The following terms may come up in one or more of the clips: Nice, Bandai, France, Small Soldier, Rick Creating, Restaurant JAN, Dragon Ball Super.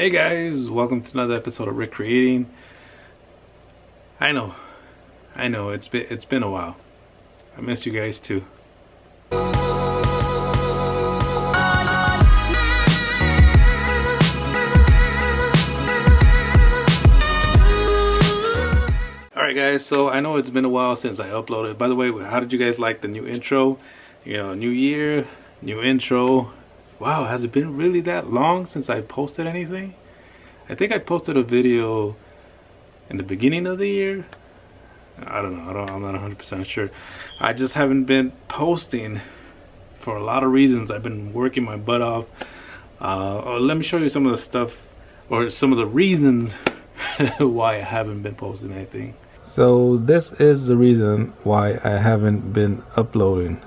Hey guys, welcome to another episode of Rick Creating. I know, it's been a while. I miss you guys too. Alright guys, so I know it's been a while since I uploaded. By the way, how did you guys like the new intro? You know, new year, new intro. Wow, has it been really that long since I posted anything? I think I posted a video in the beginning of the year. I don't know, I'm not 100% sure. I just haven't been posting for a lot of reasons. I've been working my butt off. Let me show you some of the stuff, or some of the reasons why I haven't been posting anything. So this is the reason why I haven't been uploading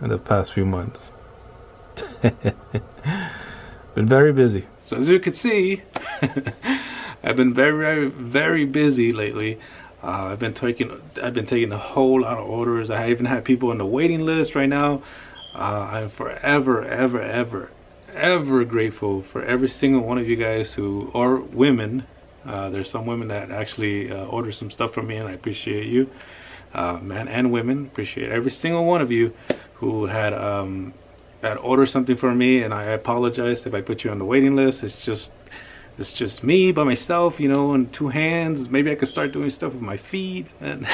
in the past few months. Been very busy. So as you can see, I've been very, very busy lately. I've been taking a whole lot of orders. I even have people on the waiting list right now. I'm forever, ever grateful for every single one of you guys who, or women. There's some women that actually order some stuff from me, and I appreciate you. Men and women, appreciate every single one of you who had I'd order something for me, and I apologize if I put you on the waiting list. It's just me by myself, you know, and two hands. Maybe I could start doing stuff with my feet. And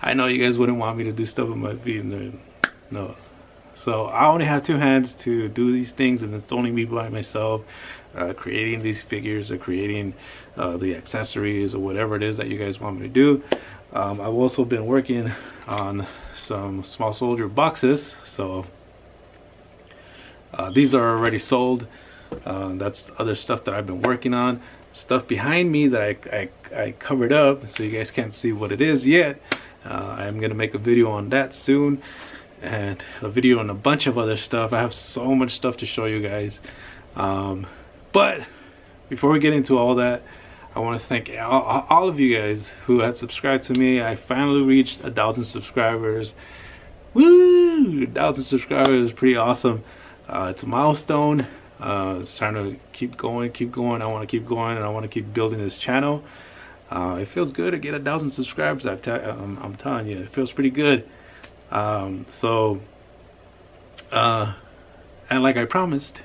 I know you guys wouldn't want me to do stuff with my feet. No. So I only have two hands to do these things, and it's only me by myself creating these figures or creating the accessories or whatever it is that you guys want me to do. I've also been working on some Small Soldier boxes, so these are already sold. That's other stuff that I've been working on. Stuff behind me that I covered up, so you guys can't see what it is yet. I'm gonna make a video on that soon, and a video on a bunch of other stuff. I have so much stuff to show you guys. But before we get into all that, I want to thank all of you guys who had subscribed to me. I finally reached 1,000 subscribers. Woo! 1,000 subscribers is pretty awesome. It's a milestone. It's trying to keep going. I want to keep going, and I want to keep building this channel. It feels good to get 1,000 subscribers. I'm telling you, it feels pretty good. And like I promised,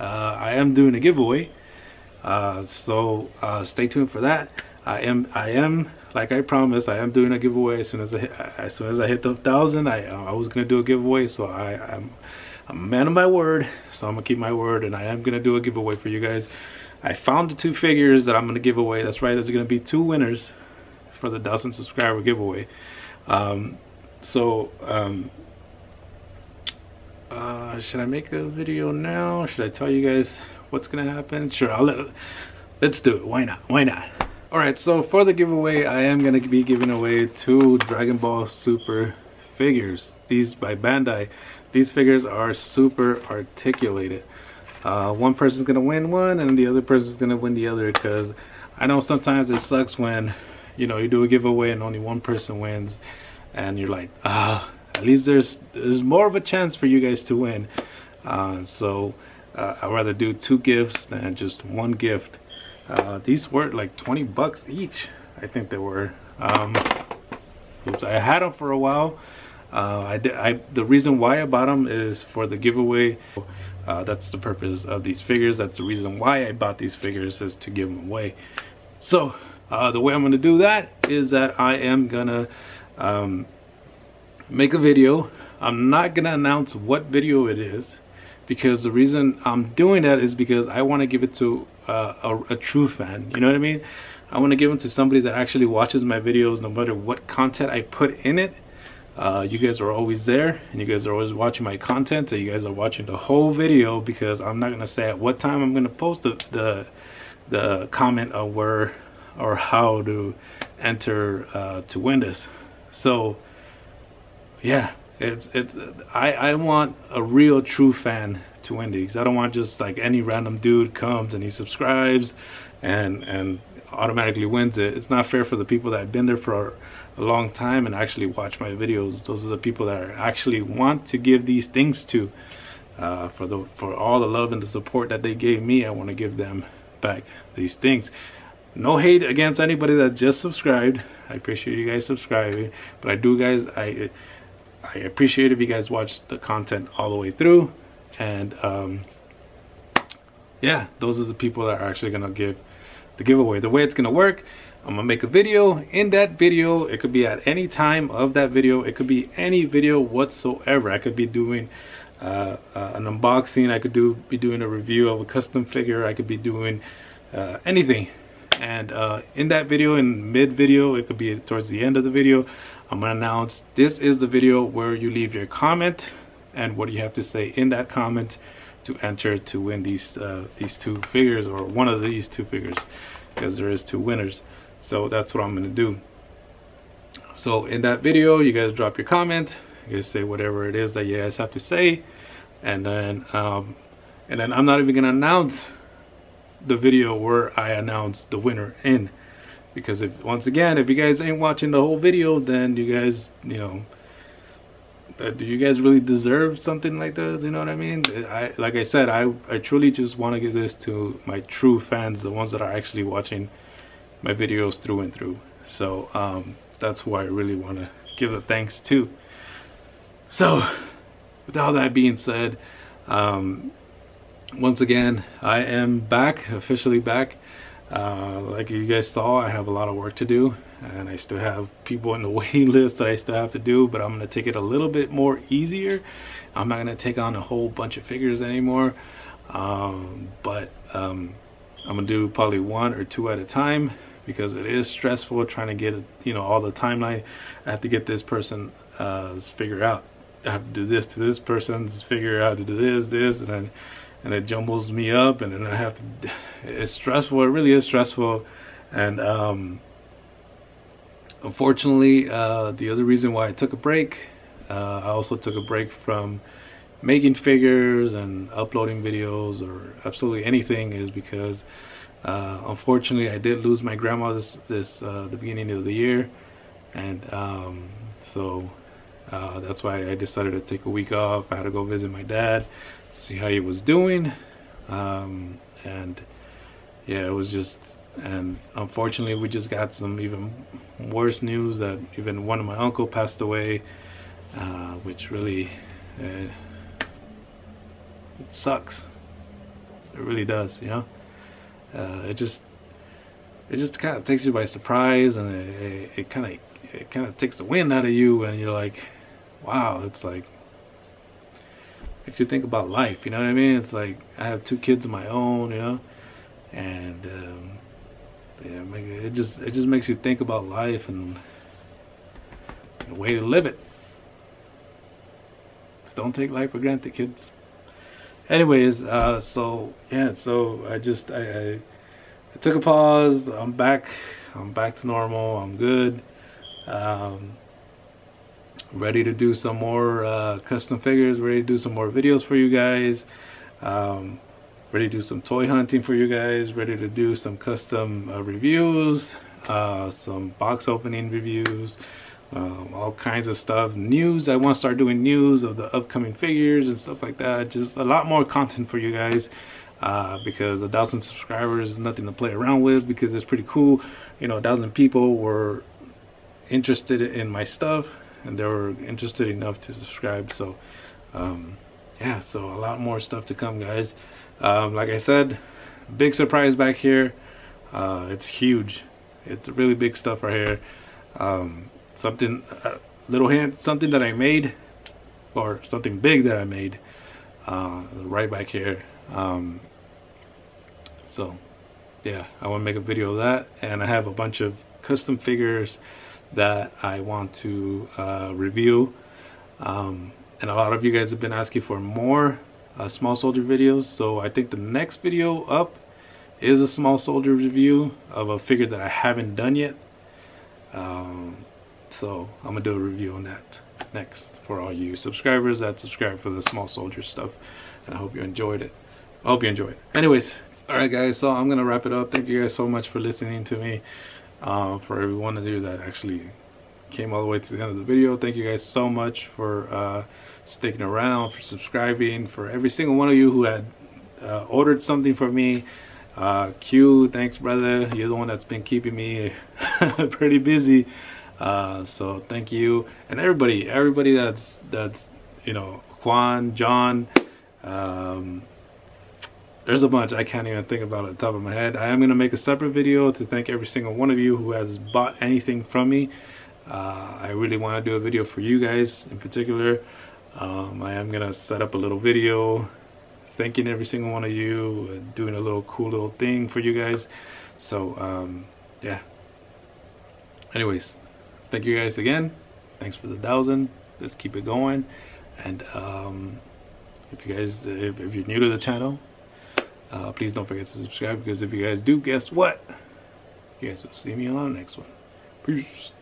I am doing a giveaway. Stay tuned for that. I am like I promised, I am doing a giveaway as soon as I hit the 1,000. I was gonna do a giveaway, so I'm a man of my word, so I'm gonna keep my word, and I am gonna do a giveaway for you guys. I found the two figures that I'm gonna give away. That's right, there's gonna be two winners for the 1,000 subscriber giveaway. Should I make a video now? Should I tell you guys what's gonna happen? Sure, let's do it. Why not? All right, so for the giveaway, I am gonna be giving away two Dragon Ball Super figures. These by Bandai. These figures are super articulated. One person's gonna win one, and the other person's gonna win the other, because I know sometimes it sucks when, you know, you do a giveaway and only one person wins, and you're like, at least there's more of a chance for you guys to win. I'd rather do two gifts than just one gift. These were like 20 bucks each, I think they were. Oops, I had them for a while. The reason why I bought them is for the giveaway. That's the purpose of these figures. That's the reason why I bought these figures, is to give them away. So the way I'm going to do that is that I am going to make a video. I'm not going to announce what video it is, because the reason I'm doing that is because I want to give it to a true fan. You know what I mean? I want to give them to somebody that actually watches my videos, no matter what content I put in it. You guys are always there, and you guys are always watching my content, so you guys are watching the whole video, because I'm not gonna say at what time I'm gonna post the comment of where or how to enter to win this. So yeah, I want a real true fan to win these. I don't want just like any random dude comes and he subscribes and automatically wins it. It's not fair for the people that have been there for a long time and actually watch my videos. Those are the people that I actually want to give these things to. for all the love and the support that they gave me. I want to give them back these things. No hate against anybody that just subscribed. I appreciate you guys subscribing, but I do, guys, I appreciate if you guys watch the content all the way through. And yeah, those are the people that are actually gonna give the giveaway. The way it's gonna work, I'm gonna make a video. In that video, it could be at any time of that video, it could be any video whatsoever. I could be doing an unboxing, I could be doing a review of a custom figure, I could be doing anything. And in that video, in mid video, it could be towards the end of the video, I'm gonna announce this is the video where you leave your comment and what you have to say in that comment to enter to win these two figures, or one of these two figures, because there is two winners. So that's what I'm gonna do. So in that video, you guys drop your comment, you guys say whatever it is that you guys have to say, and then I'm not even gonna announce the video where I announce the winner in, because if, once again, if you guys ain't watching the whole video, then you guys, you know, do you guys really deserve something like this? You know what I mean? Like I said, I truly just want to give this to my true fans, the ones that are actually watching my videos through and through. So that's who I really want to give the thanks to. So with all that being said, once again, I am back, officially back. Like you guys saw, I have a lot of work to do, and I still have people in the waiting list that I still have to do, but I'm going to take it a little bit more easier. I'm not going to take on a whole bunch of figures anymore, but I'm going to do probably one or two at a time, because it is stressful trying to get, you know, all the timeline. I have to get this person's figure out, I have to do this to this person's figure out, to do this, and then it jumbles me up, and then I have to, it's stressful, it really is stressful. And unfortunately, the other reason why I took a break, I also took a break from making figures and uploading videos or absolutely anything, is because unfortunately I did lose my grandma the beginning of the year. And so that's why I decided to take a week off. I had to go visit my dad, see how he was doing, and yeah, it was just, and unfortunately we just got some even worse news that even one of my uncle passed away, which really, it sucks, it really does, you know. It just kind of takes you by surprise, and it kind of takes the wind out of you, and you're like, wow, it's like, makes you think about life, you know what I mean? It's like, I have two kids of my own, you know, and yeah, it just makes you think about life and the way to live it. So don't take life for granted, kids. Anyways, so yeah, so I took a pause. I'm back to normal. I'm good. Ready to do some more custom figures, ready to do some more videos for you guys, ready to do some toy hunting for you guys, ready to do some custom reviews, some box opening reviews, all kinds of stuff, news. I want to start doing news of the upcoming figures and stuff like that. Just a lot more content for you guys, because 1,000 subscribers is nothing to play around with, because it's pretty cool, you know. 1,000 people were interested in my stuff, and they were interested enough to subscribe. So yeah, so a lot more stuff to come, guys. Like I said, big surprise back here. It's huge, it's really big stuff right here. Something, little hint, something that I made, or something big that I made, right back here. So yeah, I want to make a video of that, and I have a bunch of custom figures that I want to review, and a lot of you guys have been asking for more Small Soldier videos. So I think the next video up is a Small Soldier review of a figure that I haven't done yet. So I'm gonna do a review on that next for all you subscribers that subscribe for the Small Soldier stuff, and I hope you enjoyed it. I hope you enjoyed it. Anyways, all right guys, so I'm gonna wrap it up. Thank you guys so much for listening to me. For every one of you that actually came all the way to the end of the video, thank you guys so much for sticking around, for subscribing, for every single one of you who had ordered something for me. Q, thanks brother, you're the one that's been keeping me pretty busy, so thank you. And everybody that's you know, Juan, John, there's a bunch I can't even think about at the top of my head. I am going to make a separate video to thank every single one of you who has bought anything from me. I really want to do a video for you guys in particular. I am going to set up a little video thanking every single one of you, doing a little cool little thing for you guys. So yeah, anyways, thank you guys again. Thanks for the 1,000. Let's keep it going. And if you guys, if you're new to the channel, please don't forget to subscribe, because if you guys do, guess what, you guys will see me on the next one. Peace.